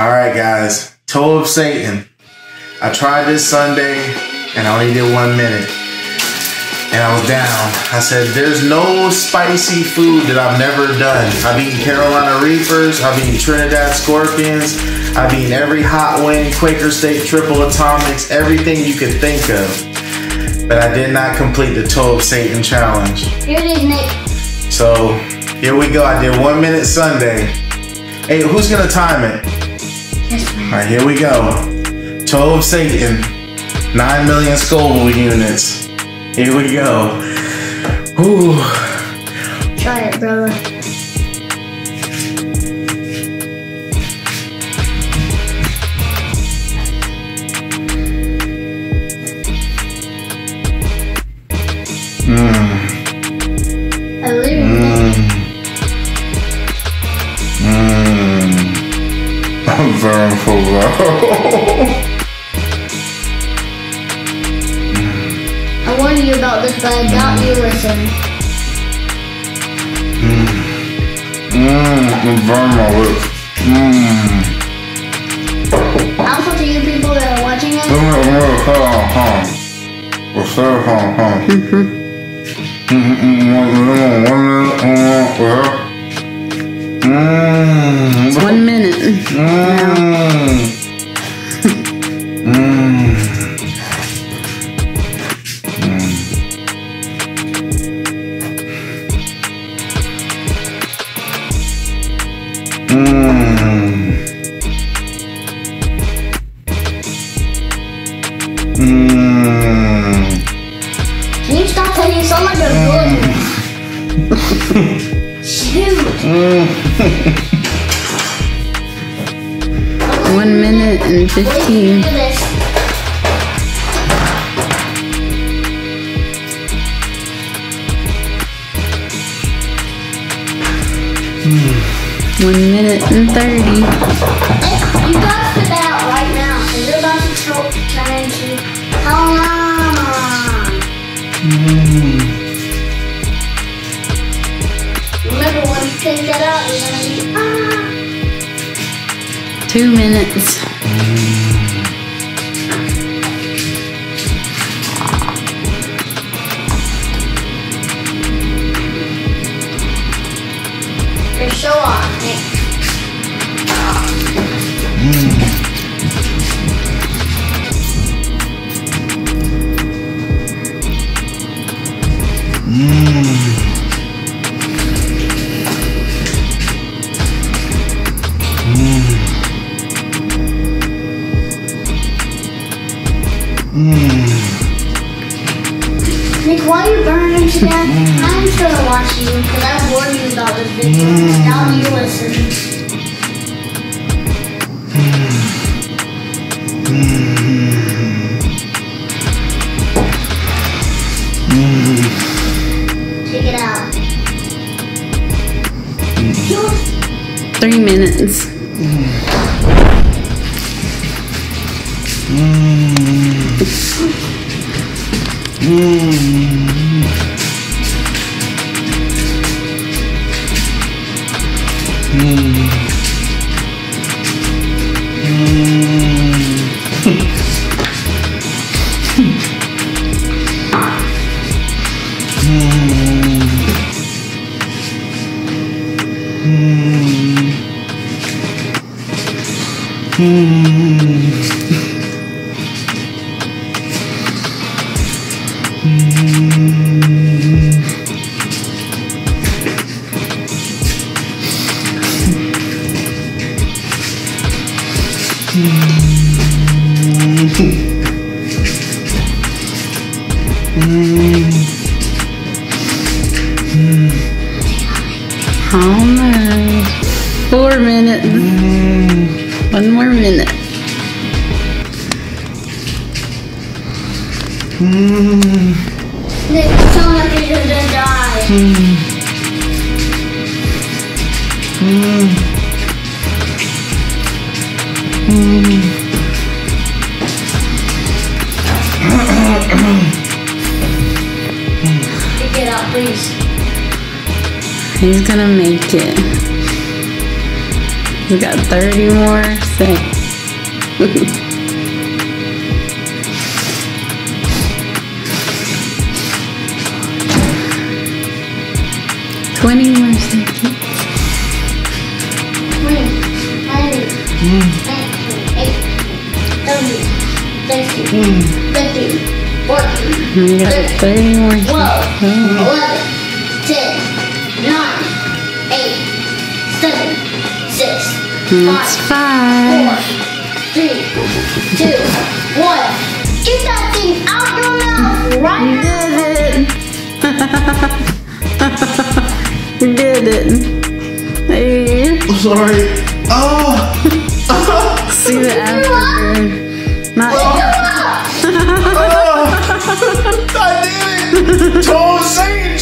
Alright guys, Toe of Satan. I tried this Sunday and I only did 1 minute. And I was down. I said, there's no spicy food that I've never done. I've eaten Carolina Reapers. I've eaten Trinidad Scorpions. I've eaten every hot wing, Quaker State, Triple Atomics, everything you could think of. But I did not complete the Toe of Satan challenge. Here it is, Nick. So, here we go. I did 1 minute Sunday. Hey, who's going to time it? Alright, here we go. Toe of Satan. 9 million Scoville units. Here we go. Ooh. Try it, brother. I'm very full. I warned you about this, but I doubt you listened. It burned my lips. Also to you people that are watching this. It's 1 minute. Can you stop telling so much of good? Shoot! 1 minute and 15. Mm. 1 minute and 30. You guys sit out right now, and you're about to turn into Hellmama. Remember when you pick that up, you're gonna be 2 minutes. You're so on, Nick. Nick, while you're burning to death, I'm just gonna watch you because I warned you about this video. Now you listen. Check it out. 3 minutes. Almost 4 minutes. One more minute. Nick, tell them you're gonna die. Pick it up, please. He's gonna make it. We got 30 more. Same. We got 30 more. 12, 11, 10, 9, 8, 7, 6, 5, 4, 3, 2, 1. Get that thing out your mouth right now. You did it. Hey. I'm sorry. Oh. See the afterburn. Not oh. I did it! Toe of Satan!